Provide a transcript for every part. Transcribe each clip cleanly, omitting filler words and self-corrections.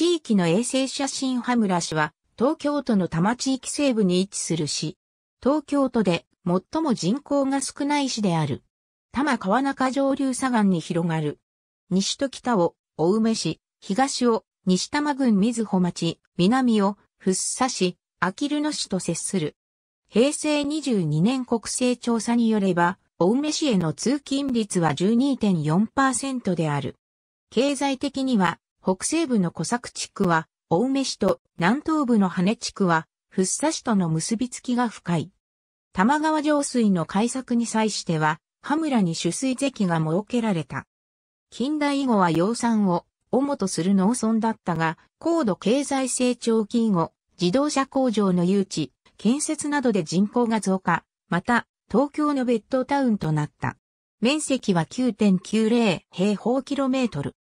地域の衛星写真羽村市は、東京都の多摩地域西部に位置する市。東京都で最も人口が少ない市である。多摩川中上流左岸に広がる。西と北を青梅市、東を西多摩郡瑞穂町、南を福生市、あきる野市と接する。平成22年国勢調査によれば、青梅市への通勤率は 12.4% である。経済的には、北西部の小作地区は、青梅市と南東部の羽地区は、福生市との結びつきが深い。多摩川上水の開削に際しては、羽村に取水堰が設けられた。近代以後は養蚕を主とする農村だったが、高度経済成長期以後、自動車工場の誘致、建設などで人口が増加、また、東京のベッドタウンとなった。面積は 9.90 平方キロメートル。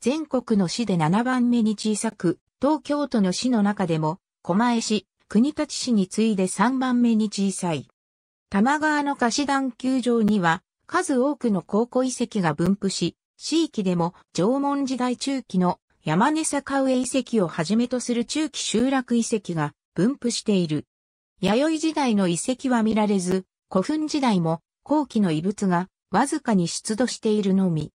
全国の市で7番目に小さく、東京都の市の中でも、狛江市、国立市に次いで3番目に小さい。多摩川の貸し段丘上には、数多くの考古遺跡が分布し、地域でも縄文時代中期の山根坂上遺跡をはじめとする中期集落遺跡が分布している。弥生時代の遺跡は見られず、古墳時代も後期の遺物がわずかに出土しているのみ。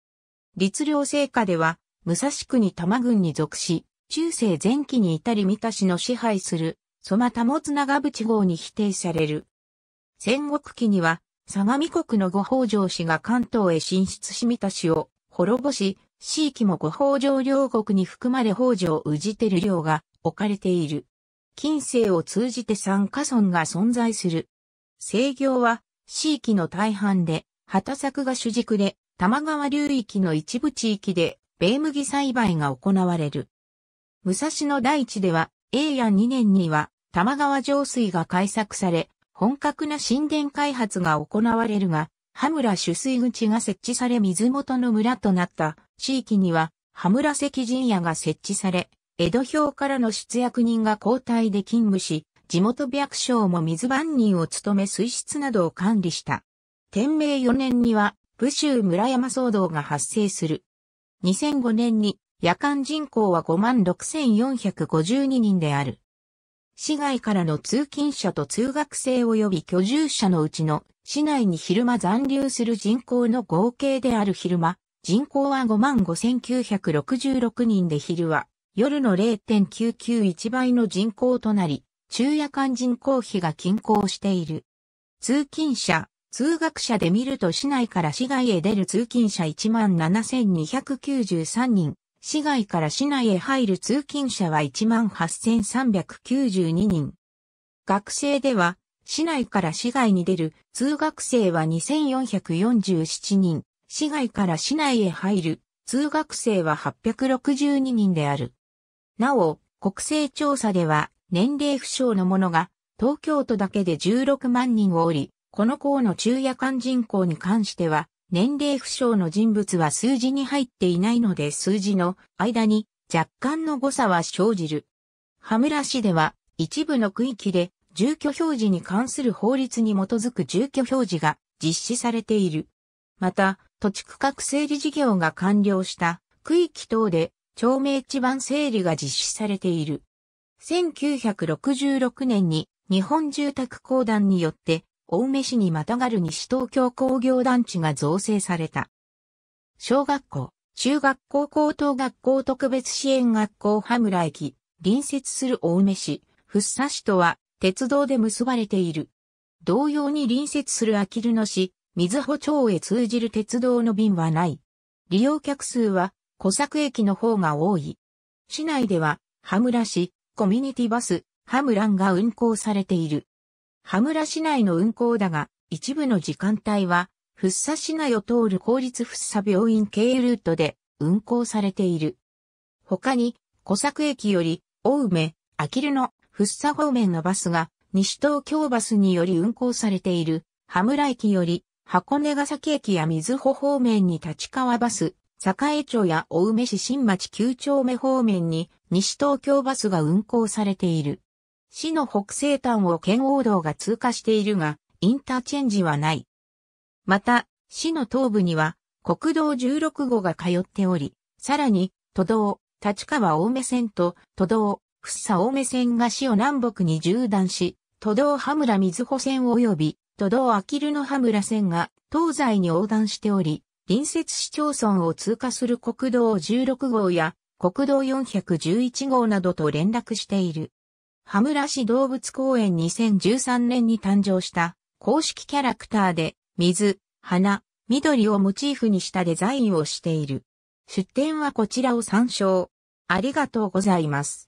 律令制下では、武蔵国多摩郡に属し、中世前期に至り三田市の支配する、蘇我保長淵郷に比定される。戦国期には、相模国の五北条氏が関東へ進出し三田市を滅ぼし、市域も五北条領国に含まれ北条氏照領が置かれている。近世を通じて3か村が存在する。制御は、市域の大半で、畑作が主軸で、多摩川流域の一部地域で、米麦栽培が行われる。武蔵野台地では、永安2年には、多摩川上水が開削され、本格な新田開発が行われるが、羽村取水口が設置され水元の村となった地域には、羽村石陣屋が設置され、江戸兵からの出役人が交代で勤務し、地元百姓も水番人を務め水質などを管理した。天明4年には、武州村山騒動が発生する。2005年に、夜間人口は 56,452 人である。市外からの通勤者と通学生及び居住者のうちの市内に昼間残留する人口の合計である昼間、人口は 55,966 人で昼は夜の 0.991 倍の人口となり、昼夜間人口比が均衡している。通勤者、通学者で見ると市内から市外へ出る通勤者 17,293 人。市外から市内へ入る通勤者は 18,392 人。学生では、市内から市外に出る通学生は 2,447 人、市外から市内へ入る通学生は862人である。なお、国勢調査では、年齢不詳の者が、東京都だけで16万人おり、この項の昼夜間人口に関しては、年齢不詳の人物は数字に入っていないので数字の間に若干の誤差は生じる。羽村市では一部の区域で住居表示に関する法律に基づく住居表示が実施されている。また、土地区画整理事業が完了した区域等で町名地番整理が実施されている。1966年に日本住宅公団によって青梅市にまたがる西東京工業団地が造成された。小学校、中学校高等学校特別支援学校羽村駅、隣接する青梅市、福生市とは鉄道で結ばれている。同様に隣接するあきる野市、瑞穂町へ通じる鉄道の便はない。利用客数は小作駅の方が多い。市内では羽村市、コミュニティバス、羽村が運行されている。羽村市内の運行だが、一部の時間帯は、福生市内を通る公立福生病院経由ルートで運行されている。他に、小作駅より、青梅、あきる野、福生方面のバスが、西東京バスにより運行されている。羽村駅より、箱根ヶ崎駅や瑞穂方面に立川バス、栄町や青梅市新町9丁目方面に、西東京バスが運行されている。市の北西端を圏央道が通過しているが、インターチェンジはない。また、市の東部には、国道16号が通っており、さらに、都道、立川青梅線と都道、福生青梅線が市を南北に縦断し、都道羽村瑞穂線及び都道あきる野羽村線が東西に横断しており、隣接市町村を通過する国道16号や国道411号などと連絡している。羽村市動物公園2013年に誕生した公式キャラクターで水、花、緑をモチーフにしたデザインをしている。出典はこちらを参照。ありがとうございます。